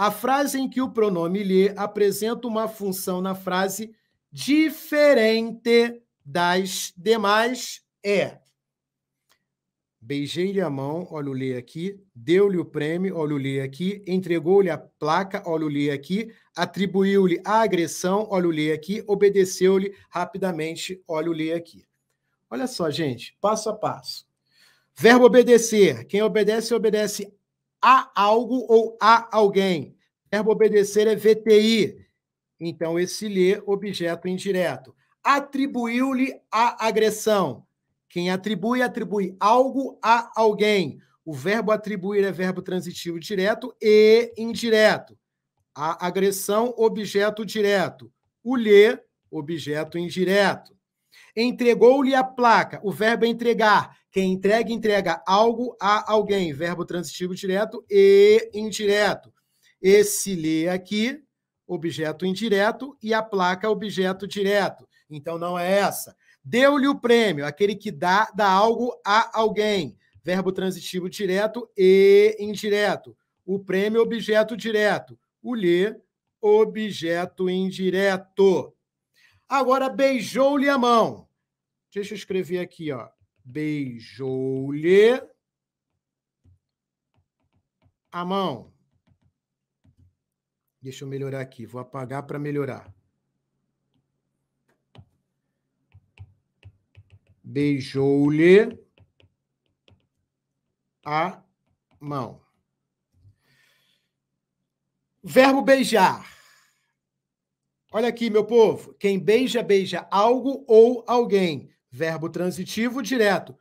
a frase em que o pronome lhe apresenta uma função na frase diferente das demais é. Beijei-lhe a mão, olha o lê aqui. Deu-lhe o prêmio, olha o lê aqui. Entregou-lhe a placa, olha o lê aqui. Atribuiu-lhe a agressão, olha o lê aqui. Obedeceu-lhe rapidamente, olha o lê aqui. Olha só, gente, passo a passo. Verbo obedecer. Quem obedece, obedece a algo ou a alguém. Verbo obedecer é VTI. Então, esse lê, objeto indireto. Atribuiu-lhe a agressão. Quem atribui, atribui algo a alguém. O verbo atribuir é verbo transitivo direto e indireto. A agressão, objeto direto. O lhe, objeto indireto. Entregou-lhe a placa. O verbo é entregar. Quem entrega, entrega algo a alguém. Verbo transitivo direto e indireto. Esse lhe aqui, objeto indireto, e a placa, objeto direto. Então, não é essa. Deu-lhe o prêmio, aquele que dá algo a alguém. Verbo transitivo direto e indireto. O prêmio, objeto direto. O lhe, objeto indireto. Agora, beijou-lhe a mão. Deixa eu escrever aqui, ó. Beijou-lhe a mão. Deixa eu melhorar aqui. Vou apagar para melhorar. Beijou-lhe a mão. Verbo beijar. Olha aqui, meu povo. Quem beija, beija algo ou alguém. Verbo transitivo direto.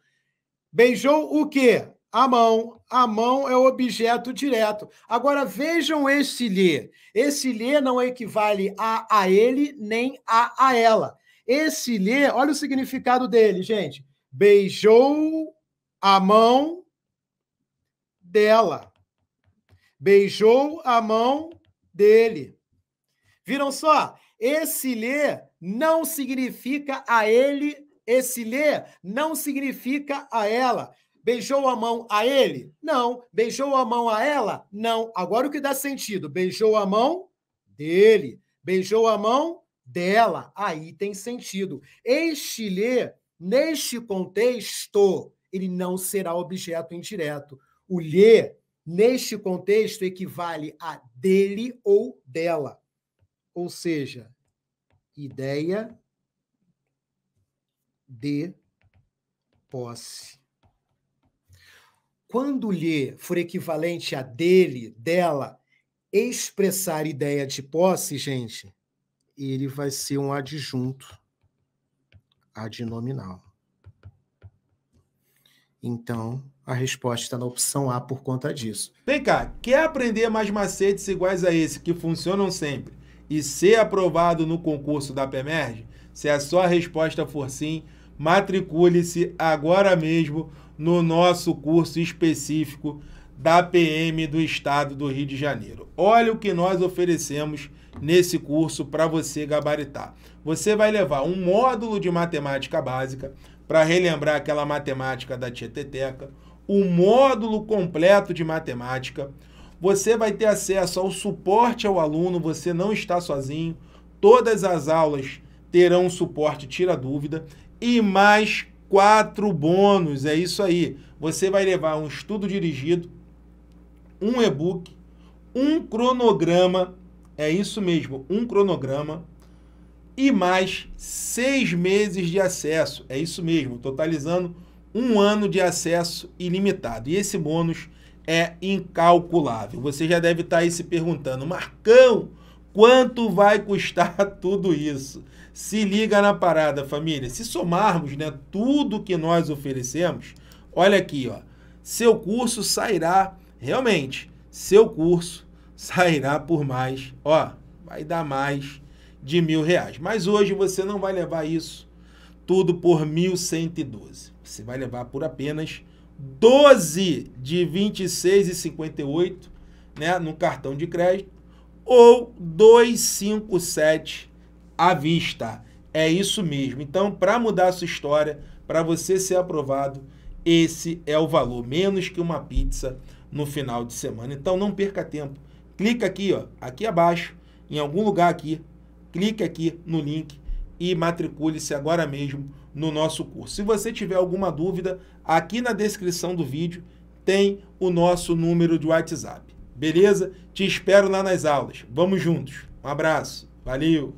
Beijou o quê? A mão. A mão é o objeto direto. Agora, vejam esse lhe. Esse lhe não equivale a ele nem a ela. Esse lhe, olha o significado dele, gente. Beijou a mão dela. Beijou a mão dele. Viram só? Esse lhe não significa a ele, esse lhe não significa a ela. Beijou a mão a ele? Não. Beijou a mão a ela? Não. Agora o que dá sentido? Beijou a mão dele. Beijou a mão dela, aí tem sentido. Este lhe, neste contexto, ele não será objeto indireto. O lhe, neste contexto, equivale a dele ou dela. Ou seja, ideia de posse. Quando o lhe for equivalente a dele, dela, expressar ideia de posse, gente, ele vai ser um adjunto adnominal. Então, a resposta está na opção A por conta disso. Vem cá, quer aprender mais macetes iguais a esse que funcionam sempre e ser aprovado no concurso da PMERJ? Se a sua resposta for sim, matricule-se agora mesmo no nosso curso específico da PM do Estado do Rio de Janeiro. Olha o que nós oferecemos nesse curso para você gabaritar. Você vai levar um módulo de matemática básica para relembrar aquela matemática da tieteteca, um módulo completo de matemática. Você vai ter acesso ao suporte ao aluno, você não está sozinho. Todas as aulas terão suporte tira dúvida e mais 4 bônus. É isso aí. Você vai levar um estudo dirigido, um e-book, um cronograma, é isso mesmo, um cronograma e mais 6 meses de acesso, é isso mesmo, totalizando 1 ano de acesso ilimitado. E esse bônus é incalculável. Você já deve estar aí se perguntando, Marcão, quanto vai custar tudo isso? Se liga na parada, família. Se somarmos, né, tudo que nós oferecemos, olha aqui, ó, seu curso sairá realmente, seu curso sairá por mais, ó, vai dar mais de R$1.000. Mas hoje você não vai levar isso tudo por 1.112. Você vai levar por apenas 12 de R$26,58, né, no cartão de crédito, ou 257 à vista. É isso mesmo. Então, para mudar a sua história, para você ser aprovado, esse é o valor, menos que uma pizza no final de semana. Então, não perca tempo. clica aqui, ó, aqui abaixo, em algum lugar aqui, clique aqui no link e matricule-se agora mesmo no nosso curso. Se você tiver alguma dúvida, aqui na descrição do vídeo tem o nosso número de WhatsApp. Beleza? Te espero lá nas aulas. Vamos juntos. Um abraço. Valeu!